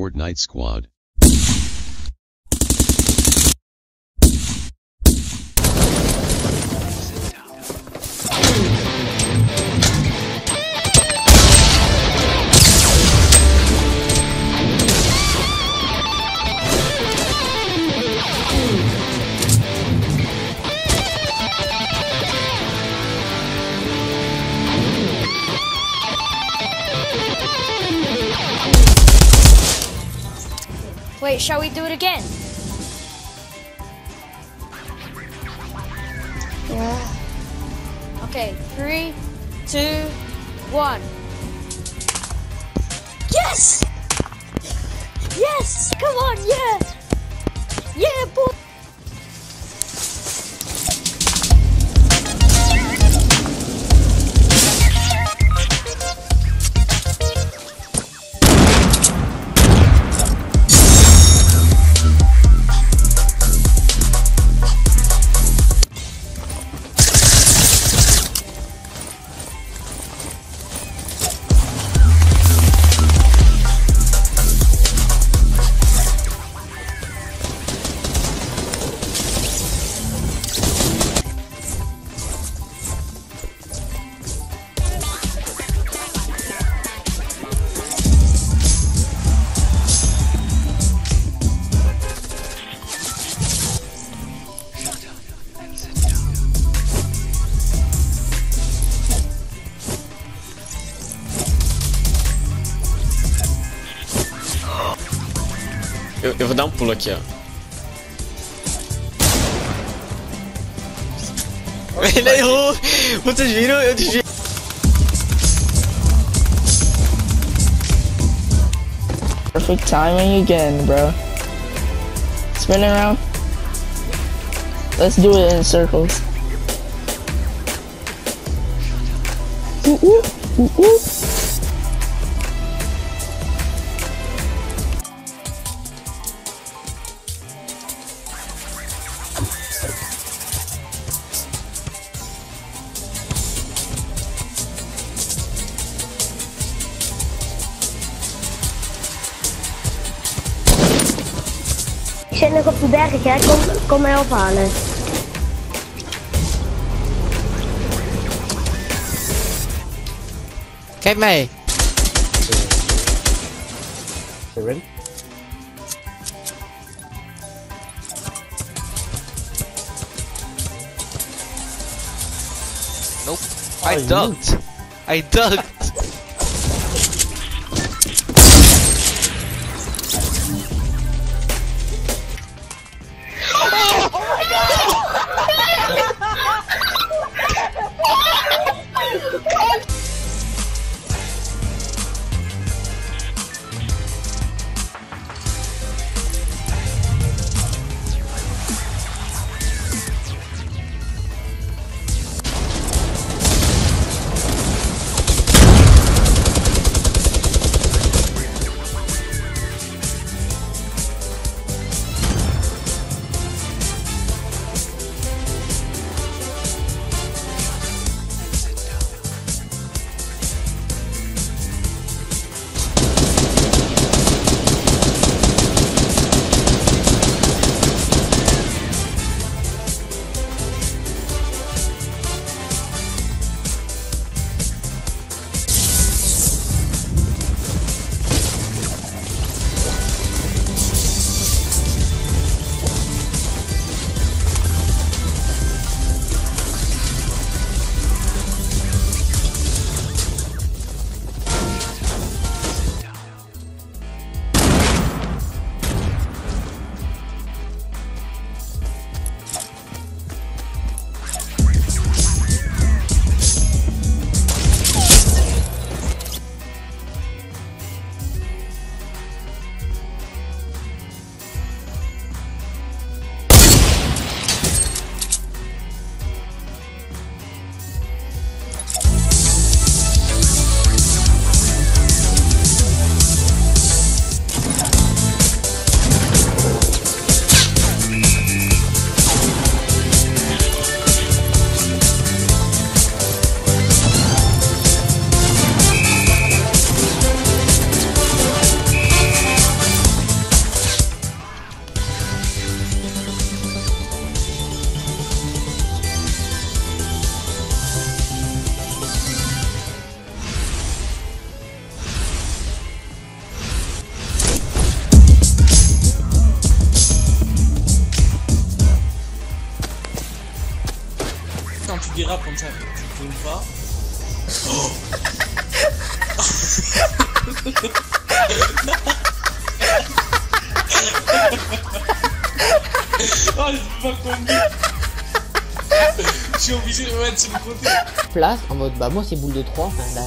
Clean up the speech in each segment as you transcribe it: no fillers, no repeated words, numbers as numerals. Fortnite Squad. Wait, shall we do it again? Yeah. Okay, 3, 2, 1. Yes! Yes! Come on, yeah! Yeah, boy! Eu vou dar pulo aqui, ó. Ele errou! Vocês viram? Eu desviei. Perfect timing again, bro. Spin around. Let's do it in circles. Ik zit nog op de berg, hè? Kom mij ophalen. Kijk mij. You ready? Nope. I ducked. I ducked. quand tu dérapes comme ça, tu ne pas. Oh. Oh, je pas combien. Je suis obligé de me mettre sur le côté. Place en mode, bah moi c'est boule de 3, enfin la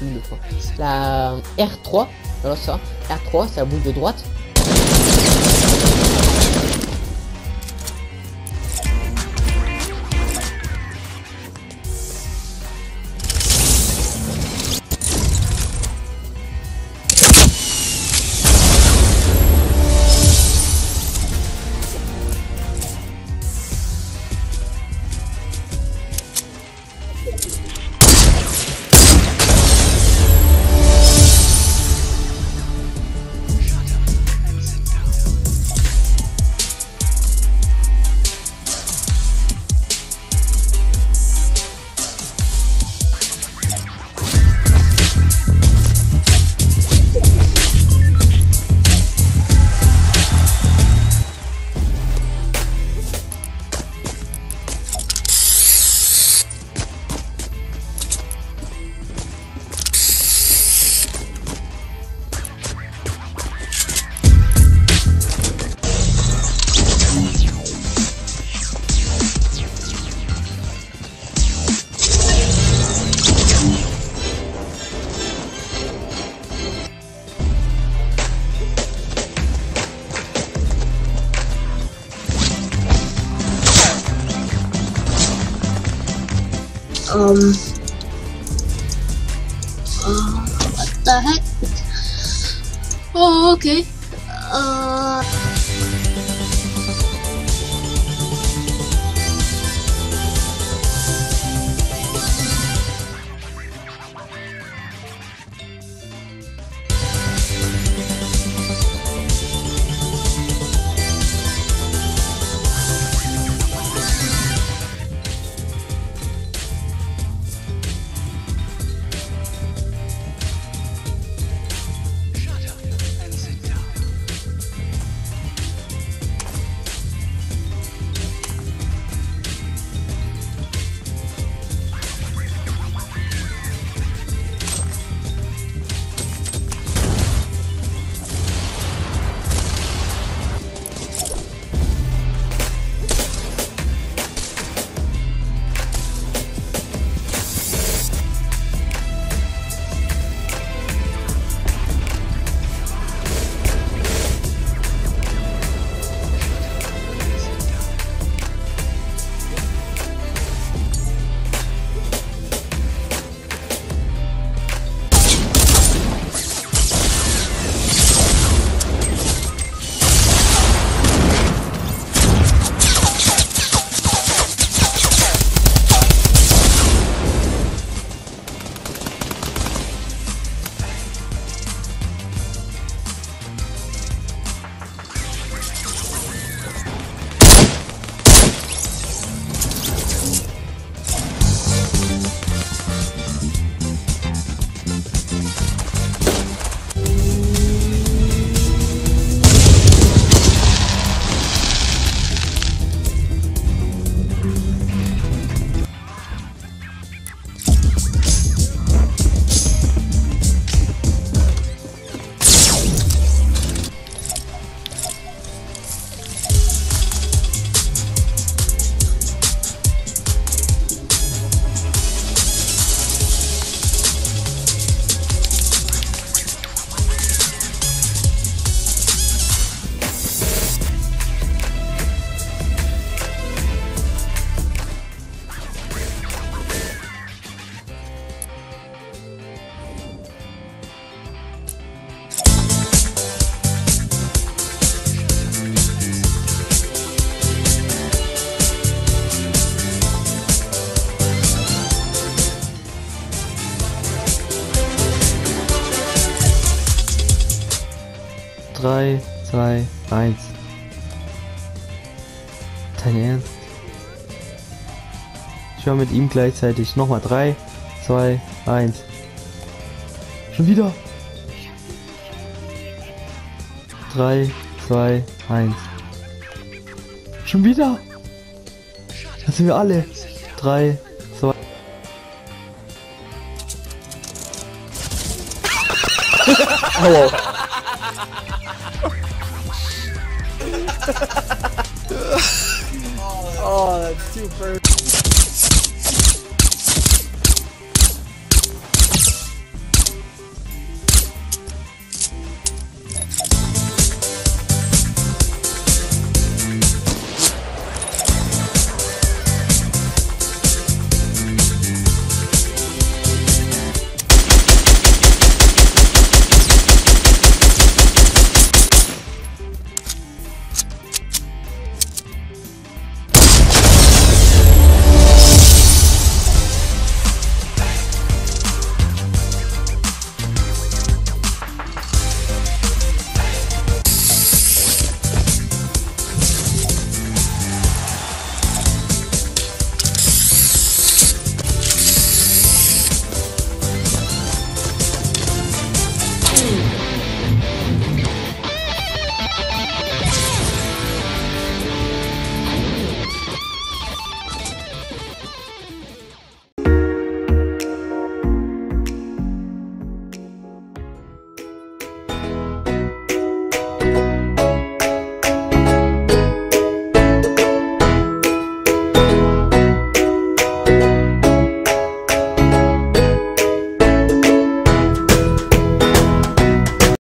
boule de 3. La R3, alors ça, R3 c'est la boule de droite. What the heck? Oh, okay. Drei, zwei, eins. Dein Ernst? Ich war mit ihm gleichzeitig. Nochmal 3, 2, 1. Schon wieder. 3, 2, 1. Schon wieder. Das sind wir alle. 3, 2... Aua. Oh, that's super...